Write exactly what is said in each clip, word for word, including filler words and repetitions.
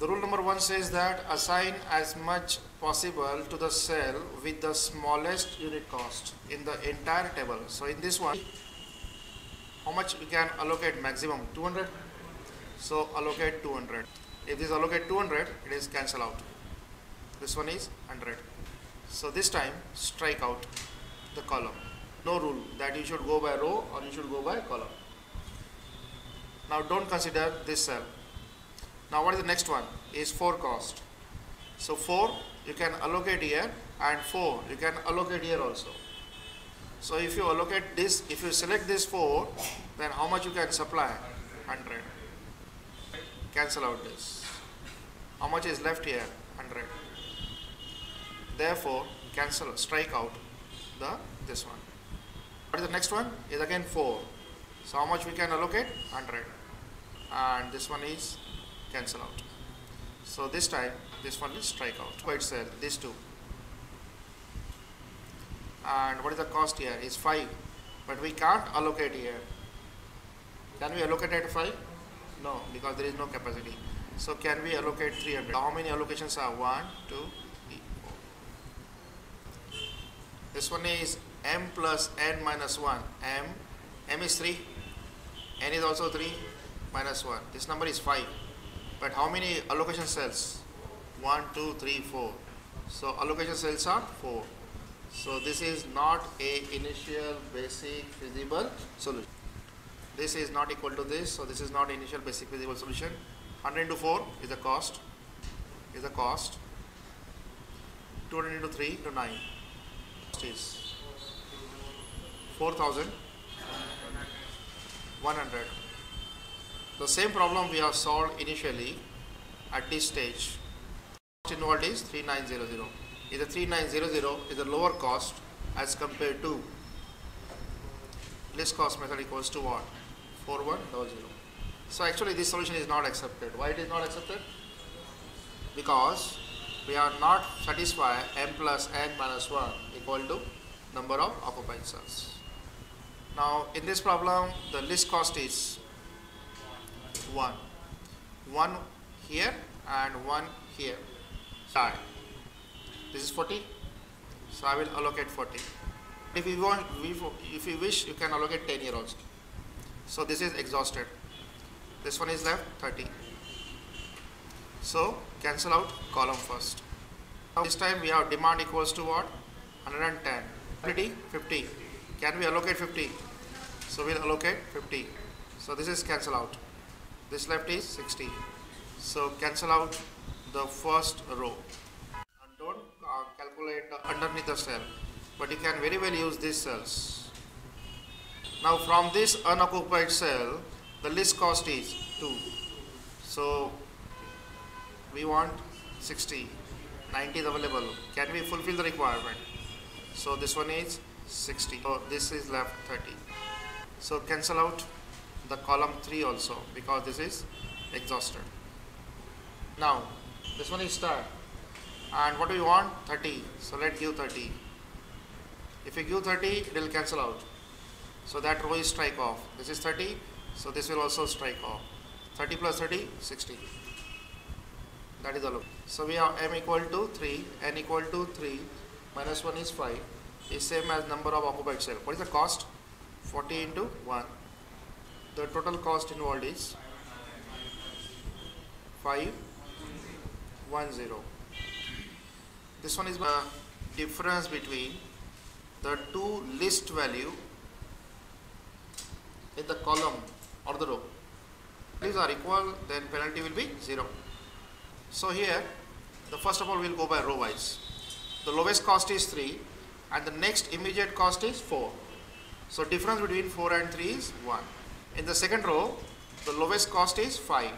The rule number one says that assign as much possible to the cell with the smallest unit cost in the entire table. So in this one, how much we can allocate maximum? two hundred. So allocate two hundred. If this allocate two hundred, it is cancel out. This one is one hundred. So this time strike out the column. No rule that you should go by row or you should go by column. Now don't consider this cell. Now what is the next one? Is four cost. So four you can allocate here, and four you can allocate here also. So if you allocate this, if you select this four, then how much you can supply? one hundred. Cancel out this. How much is left here? one hundred. Therefore cancel, strike out the this one. What is the next one? Is again four. So how much we can allocate? one hundred. And this one is cancel out. So this time this one is strike out by itself, these two. And what is the cost here? Is five, but we can't allocate here. Can we allocate at five? No, because there is no capacity. So can we allocate three hundred? How many allocations are? one, two, three, four. This one is m plus n minus one. m m is three, n is also three, minus one. This number is five. But how many allocation cells? one, two, three, four. So allocation cells are four. So this is not a initial basic feasible solution. This is not equal to this, so this is not initial basic feasible solution. one hundred into four is the cost, is the cost. two hundred into three to nine. Cost is four thousand one hundred. The same problem we have solved initially at this stage. Cost involved is three thousand nine hundred. Is the three thousand nine hundred is a lower cost as compared to list cost method equals to what? four thousand one hundred. So actually this solution is not accepted. Why it is not accepted? Because we are not satisfied m plus n minus one equal to number of occupied cells. Now in this problem the list cost is one. one here and one here. Sorry. This is forty. So I will allocate forty. If you want, if you wish, you can allocate ten here also. So this is exhausted. This one is left thirty. So cancel out column first. Now this time we have demand equals to what? one hundred ten. fifty. Can we allocate fifty? So we'll allocate fifty. So this is cancel out. This left is sixty. So cancel out the first row. And don't uh, calculate the underneath the cell, but you can very well use these cells. Now from this unoccupied cell, the list cost is two. So we want sixty. ninety is available. Can we fulfill the requirement? So this one is sixty. So this is left thirty. So cancel out the column three also, because this is exhausted. Now this one is star, and what do we want? thirty. So let's give thirty. If you give thirty, it will cancel out. So that row is strike off. This is thirty, so this will also strike off. thirty plus thirty, sixty. That is all. So we have m equal to three, n equal to three, minus one is five, is same as number of occupied cell. What is the cost? forty into one. The total cost involved is five thousand ten. This one is the difference between the two list value in the column or the row. If these are equal, then penalty will be zero. So here, the first of all we will go by row wise. The lowest cost is three and the next immediate cost is four. So difference between four and three is one. In the second row, the lowest cost is five.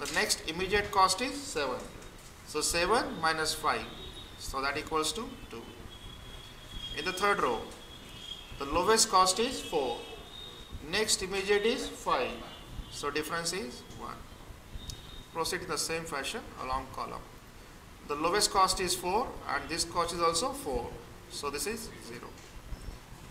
The next immediate cost is seven. So seven minus five. So that equals to two. In the third row, the lowest cost is four. Next immediate is five. So difference is one. Proceed in the same fashion along column. The lowest cost is four and this cost is also four. So this is zero.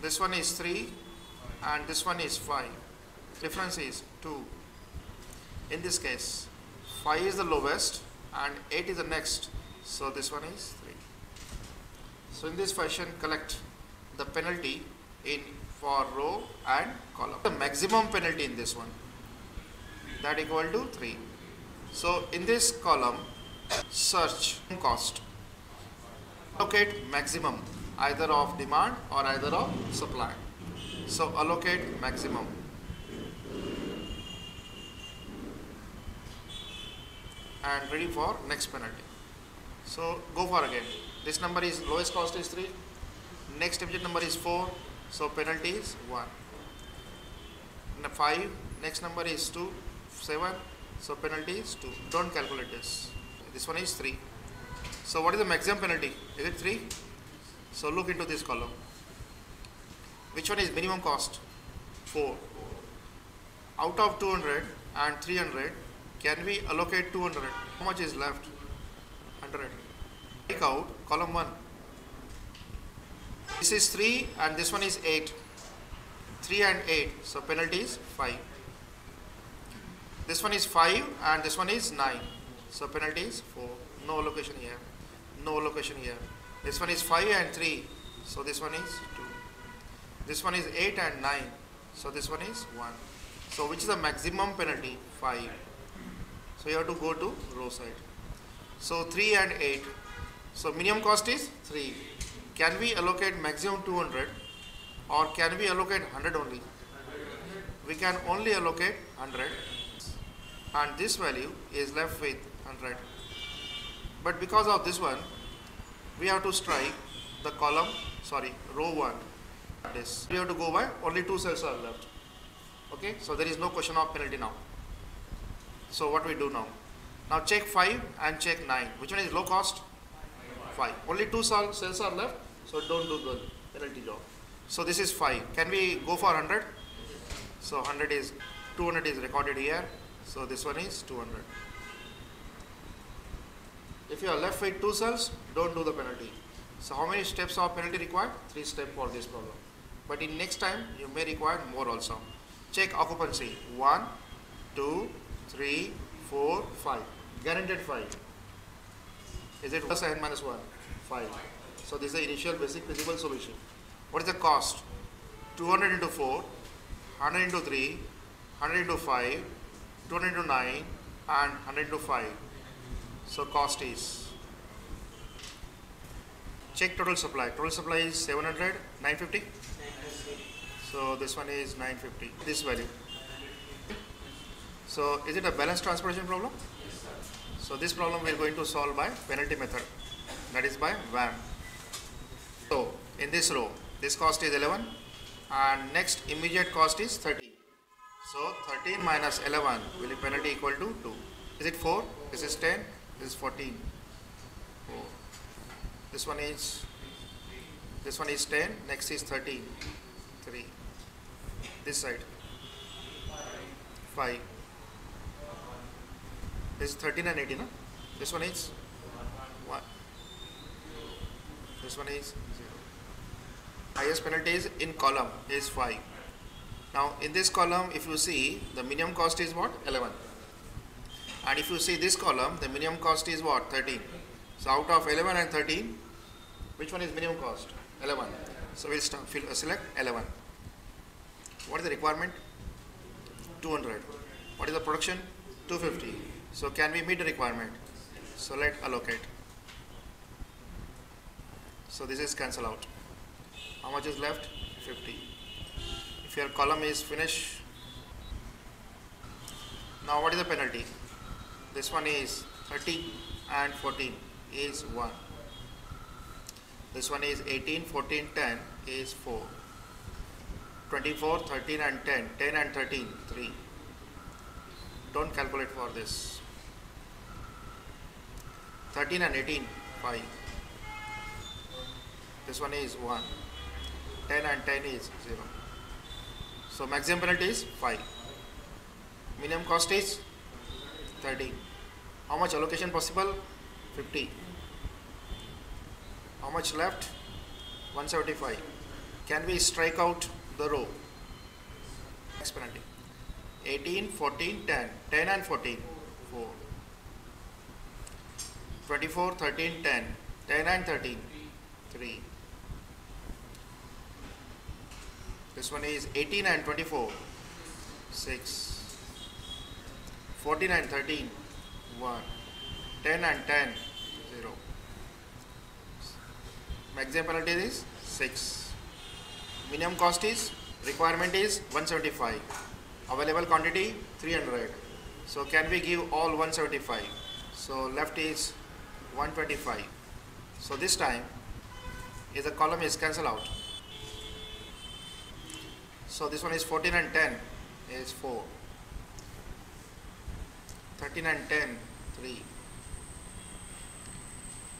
This one is three and this one is five. Difference is two. In this case, five is the lowest and eight is the next, so this one is three. So in this fashion, collect the penalty in for row and column. The maximum penalty in this one, that equal to three. So in this column, search cost, allocate maximum either of demand or either of supply. So allocate maximum. And ready for next penalty. So go for again. This number is lowest cost is three. Next digit number is four. So penalty is one. five. Next number is two. seven. So penalty is two. Don't calculate this. This one is three. So what is the maximum penalty? Is it three? So look into this column. Which one is minimum cost? four. Out of two hundred and three hundred, can we allocate two hundred? How much is left? one hundred. Take out column one. This is three and this one is eight. three and eight. So penalty is five. This one is five and this one is nine. So penalty is four. No allocation here. No allocation here. This one is five and three. So this one is two. This one is eight and nine. So this one is one. So which is the maximum penalty? five. So you have to go to row side. So three and eight. So minimum cost is three. Can we allocate maximum two hundred or can we allocate one hundred only? We can only allocate one hundred and this value is left with one hundred. But because of this one, we have to strike the column, sorry, row one. This. We have to go by only two cells are left. Okay, so there is no question of penalty now. So what we do now? Now check five and check nine. Which one is low cost? five. Only two cells are left, so don't do the penalty job. So this is five. Can we go for one hundred? So one hundred is, two hundred is recorded here. So this one is two hundred. If you are left with two cells, don't do the penalty. So how many steps of penalty required? three steps for this problem. But in next time, you may require more also. Check occupancy. one, two, three, four, five. Guaranteed five. Is it plus n minus one? five. So this is the initial basic feasible solution. What is the cost? two hundred into four, one hundred into three, one hundred into five, two hundred into nine, and one hundred into five. So cost is. Check total supply. Total supply is seven hundred, nine fifty. So this one is nine fifty. This value. So is it a balanced transportation problem? Yes, sir. So this problem we are going to solve by penalty method. That is by V A M. So in this row, this cost is eleven, and next immediate cost is thirteen. So thirteen minus eleven will be penalty equal to two. Is it four? This is ten. This is fourteen. four. This one is this one is ten. Next is thirteen. three. This side. five. This is thirteen and eighteen. No? This one is one. This one is zero. Highest penalty is in column is five. Now in this column, if you see, the minimum cost is what? eleven. And if you see this column, the minimum cost is what? thirteen. So out of eleven and thirteen, which one is minimum cost? eleven. So we'll start, select eleven. What is the requirement? two hundred. What is the production? two hundred fifty. So can we meet the requirement? So let allocate. So this is cancel out. How much is left? fifty. If your column is finished. Now what is the penalty? This one is thirteen and fourteen is one. This one is eighteen, fourteen, ten is four. twenty-four, thirteen and ten. ten and thirteen, three. Don't calculate for this. thirteen and eighteen, five. This one is one. ten and ten is zero. So maximum penalty is five. Minimum cost is thirteen. How much allocation possible? fifty. How much left? one seventy-five. Can we strike out the row? Next penalty. eighteen, fourteen, ten. ten and fourteen, four. twenty-four, thirteen, ten. ten and thirteen. three. This one is eighteen and twenty-four. six. fourteen and thirteen. one. ten and ten. zero. Maximum penalty is six. Minimum cost is, requirement is one seventy-five. Available quantity three hundred. So can we give all one seventy-five? So left is one twenty-five. So this time is the column is cancelled out. So this one is fourteen and ten is four. thirteen and ten, three.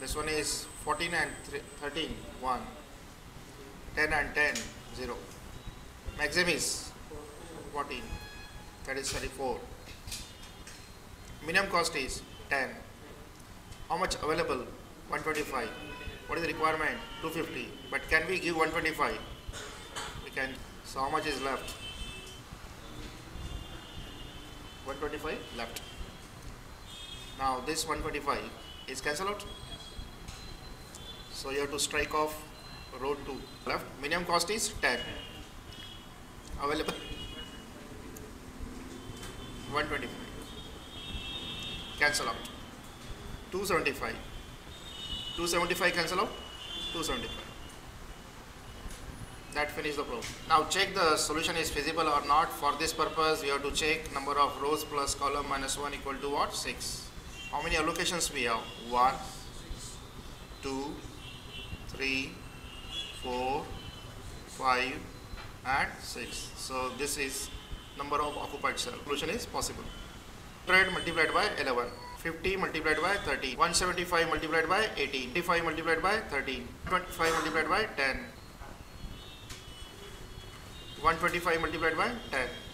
This one is fourteen and thirteen, one. ten and ten, zero. Maximum is fourteen. That is thirty-four. Minimum cost is ten. How much available? one twenty-five. What is the requirement? two fifty. But can we give one twenty-five? We can. So how much is left? one twenty-five left. Now this one twenty-five is cancelled out. So you have to strike off row two left. Minimum cost is ten. Available one twenty-five. Cancel out. two seventy-five. two seventy-five cancel out. two seventy-five. That finished the problem. Now check the solution is feasible or not. For this purpose, we have to check number of rows plus column minus one equal to what? six. How many allocations we have? one, two, three, four, five, and six. So this is number of occupied cells. Solution is possible. one hundred multiplied by eleven. fifty multiplied by thirteen. one seventy-five multiplied by eighteen. fifty-five multiplied by thirteen. twenty-five multiplied by ten. one twenty-five multiplied by ten.